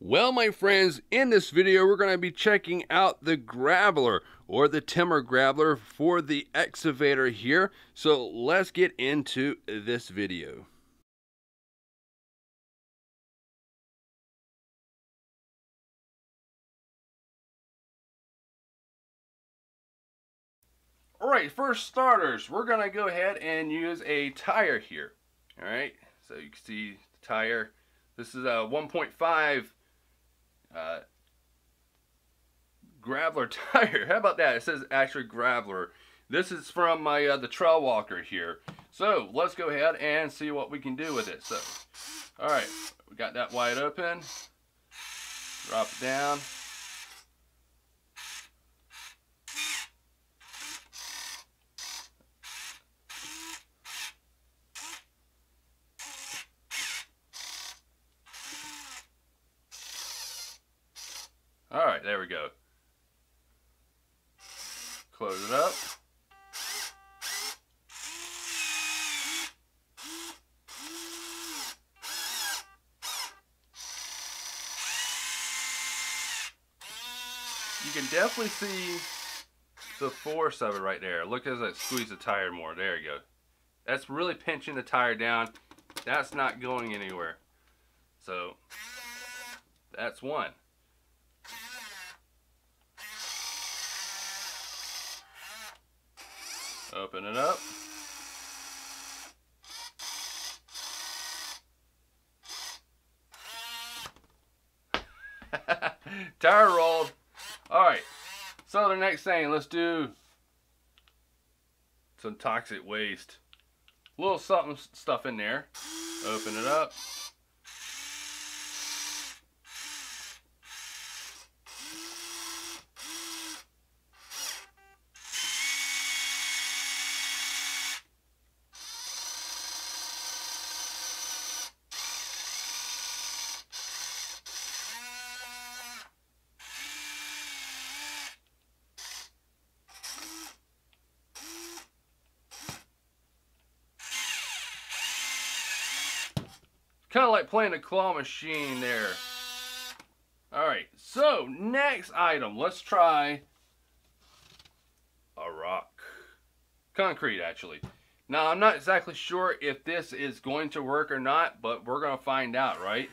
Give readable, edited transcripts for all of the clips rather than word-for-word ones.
Well, my friends, in this video, we're going to be checking out the graveler or the timber graveler for the excavator here. So let's get into this video. All right, first starters, we're going to go ahead and use a tire here. All right, so you can see the tire. This is a 1.5 graveler tire. How about that? It says actually graveler. This is from my the trail walker here. So let's go ahead and see what we can do with it. So, all right, we got that wide open. Drop it down. All right, there we go. Close it up. You can definitely see the force of it right there. Look as I squeeze the tire more. There you go. That's really pinching the tire down. That's not going anywhere. So that's one. Open it up. Tire rolled. All right. So the next thing, let's do some toxic waste. A little something stuff in there. Open it up. Kind of like playing a claw machine there. All right, so next item, let's try a rock. Concrete, actually. Now, I'm not exactly sure if this is going to work or not, but we're going to find out, right?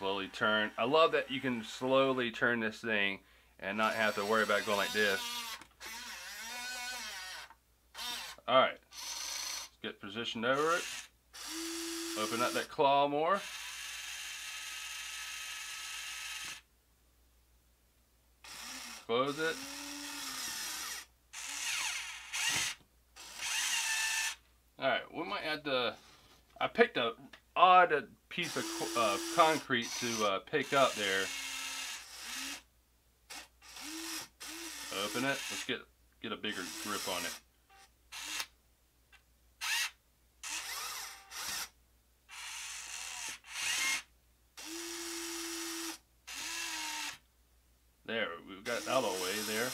Slowly turn. I love that you can slowly turn this thing and not have to worry about going like this. All right, let's get positioned over it. Open up that claw more. Close it. All right, we might add the... I picked an odd piece of concrete to pick up there. Open it. Let's get a bigger grip on it. There, we've got out of the way there.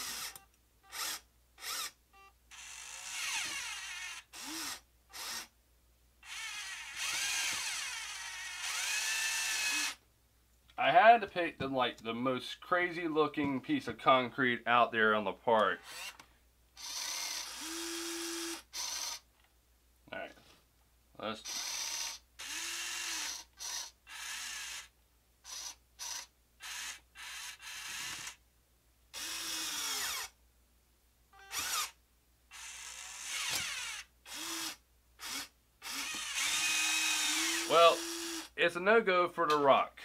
I had to pick the most crazy looking piece of concrete out there on the park. All right, let's. Well, it's a no-go for the rock,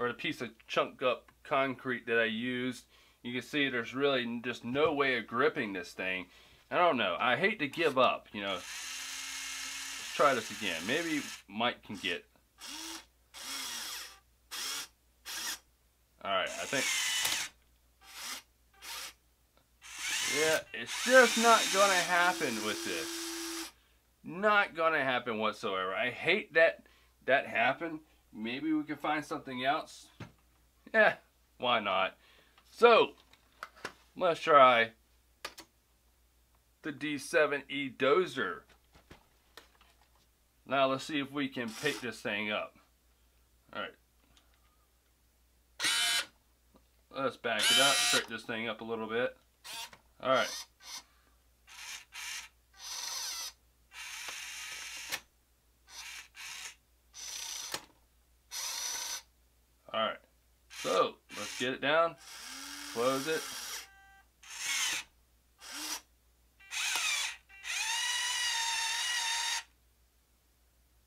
or the piece of chunk up concrete that I used. You can see there's really just no way of gripping this thing. I don't know. I hate to give up, you know. Let's try this again. Maybe Mike can get. Alright, I think. Yeah, it's just not going to happen with this. Not going to happen whatsoever. I hate that happened. Maybe we can find something else. Yeah, why not? So, let's try the D7E Dozer. Now, let's see if we can pick this thing up. All right. Let's back it up, trick this thing up a little bit. All right. All right. So let's get it down, close it.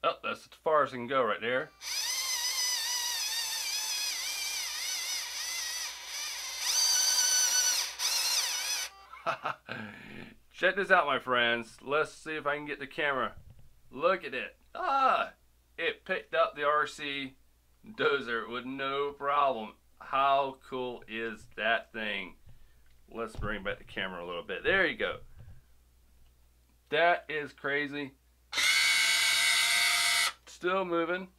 Oh, that's as far as it can go right there. Check this out, my friends. Let's see if I can get the camera. Look at it. Ah, it picked up the RC Dozer with no problem. How cool is that thing? Let's bring back the camera a little bit. There you go. That is crazy. Still moving.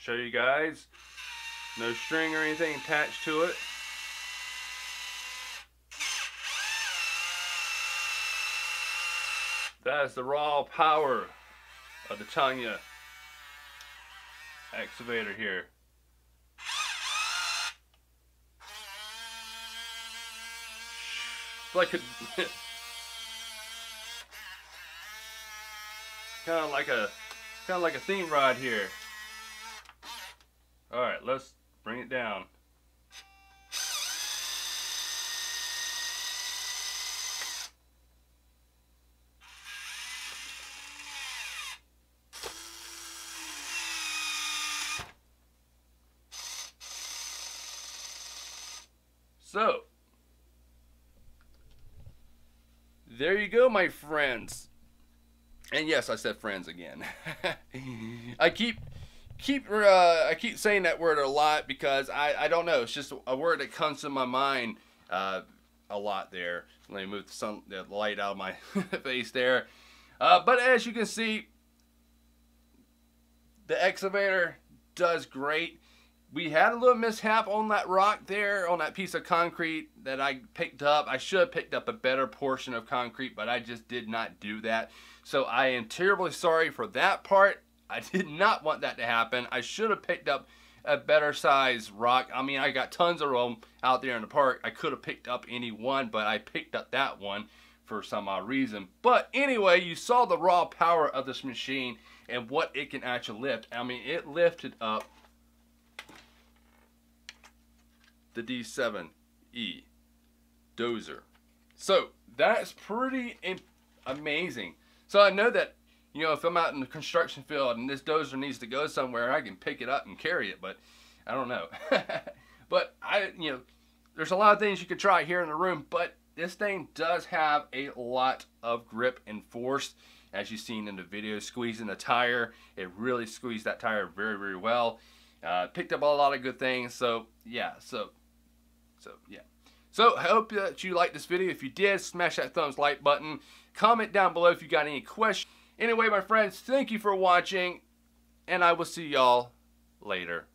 Show you guys, no string or anything attached to it. That's the raw power of the Tanya excavator here. It's like a kind of like a theme ride here. All right, let's bring it down. So, there you go, my friends. And yes, I said friends again. I keep saying that word a lot because I don't know. It's just a word that comes to my mind a lot there. Let me move the light out of my face there. But as you can see, the excavator does great. We had a little mishap on that rock there, on that piece of concrete that I picked up. I should have picked up a better portion of concrete, but I just did not do that. So I am terribly sorry for that part. I did not want that to happen. I should have picked up a better size rock. I mean, I got tons of them out there in the park. I could have picked up any one, but I picked up that one for some odd reason. But anyway, you saw the raw power of this machine and what it can actually lift. I mean, it lifted up the D7E Dozer. So that's pretty amazing. So I know that, you know, if I'm out in the construction field and this dozer needs to go somewhere, I can pick it up and carry it, but I don't know. But you know, there's a lot of things you could try here in the room, but this thing does have a lot of grip and force. As you've seen in the video, squeezing the tire, it really squeezed that tire very, very well. Picked up a lot of good things. So yeah, So I hope that you liked this video. If you did, smash that thumbs like button. Comment down below if you got any questions. Anyway, my friends, thank you for watching, and I will see y'all later.